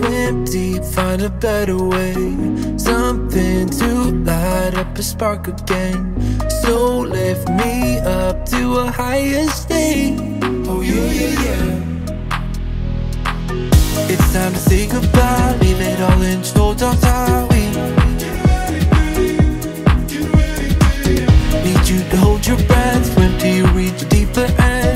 swim deep, find a better way. Something to light up a spark again. So lift me up to a higher state. Oh yeah, yeah, yeah. It's time to say goodbye, leave it all in we need you to hold your breath, swim till you reach a deeper end.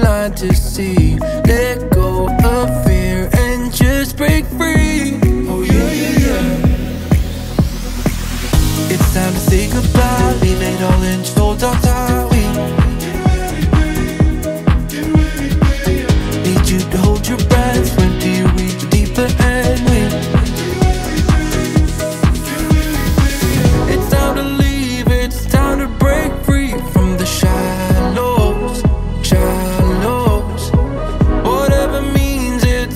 Blind to see, let go of fear and just break free. Oh yeah, yeah, yeah. It's time to say goodbye, leave it all in we need you to hold your breath, when do you reach deeper and win. It's time to leave, it's time to break free from the shallows, shallows. Shallows, what it means is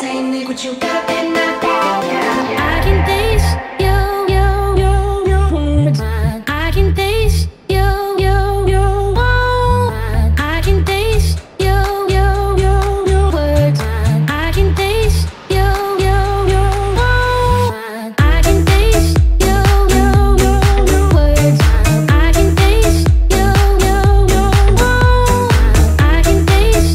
Say, Nick, what you got that not bad, yeah, yeah. I can taste your words. I can taste your words. I can taste your words. I can taste your words. I can taste your words. I can taste your words. I can taste your words. I can taste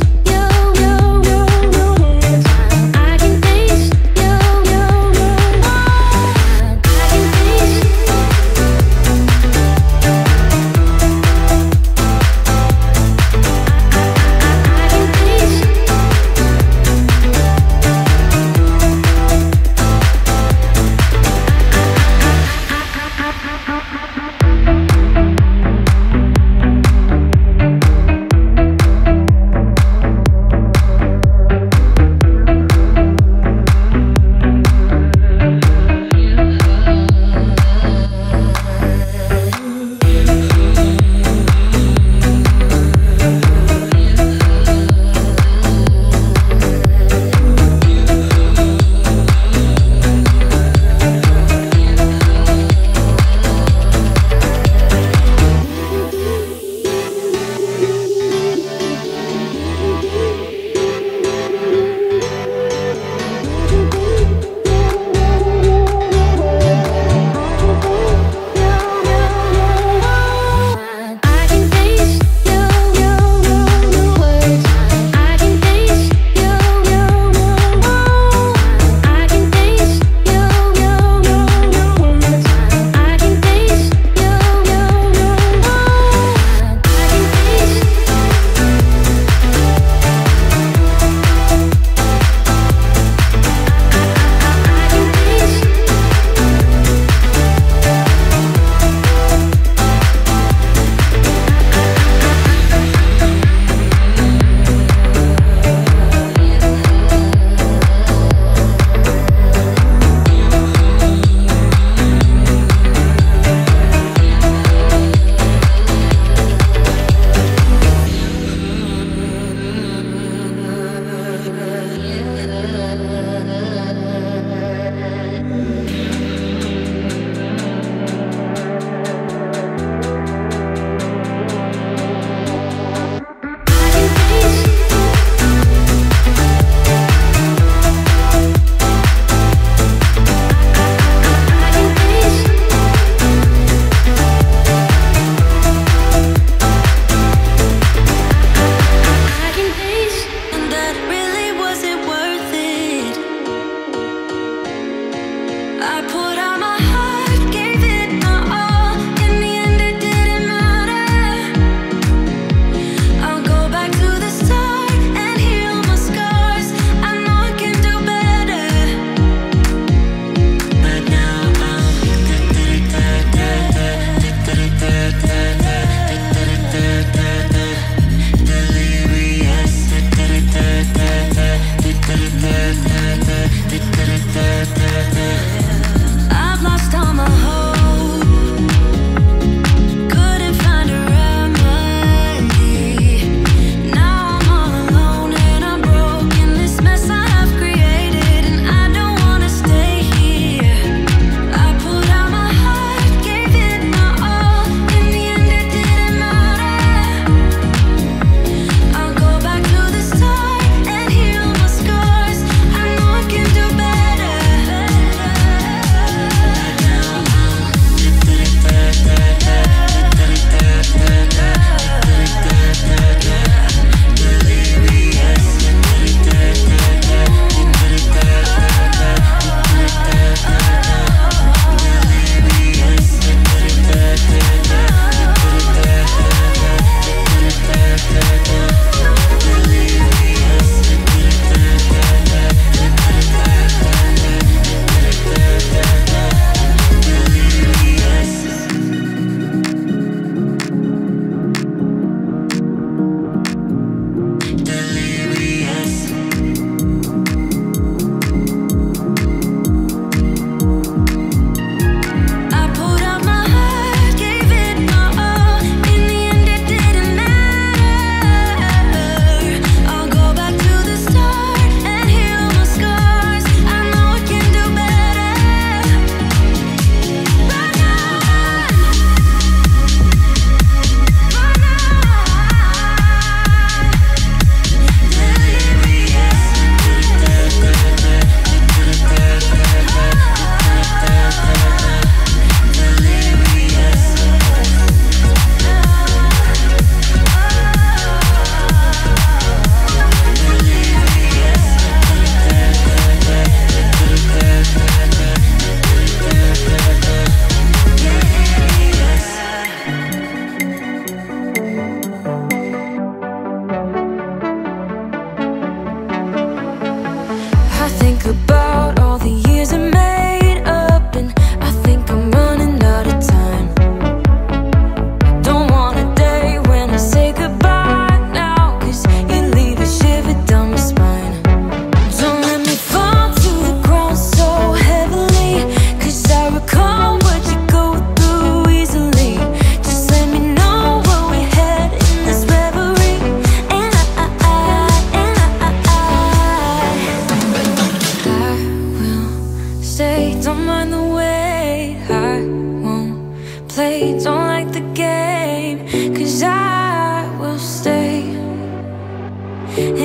play, don't like the game, 'cause I will stay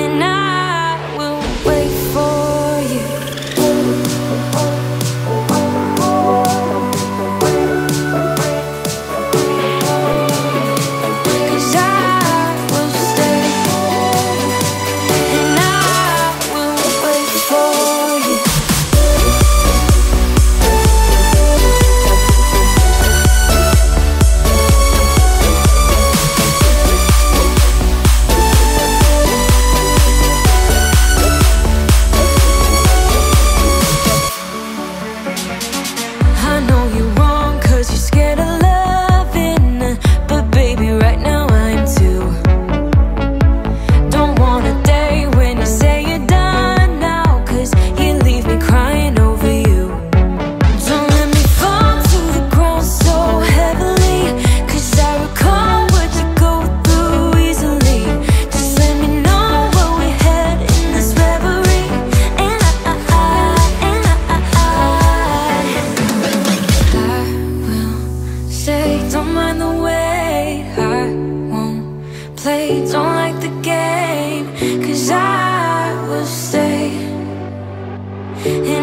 and I will wait for you. Don't like the game, 'cause I will stay.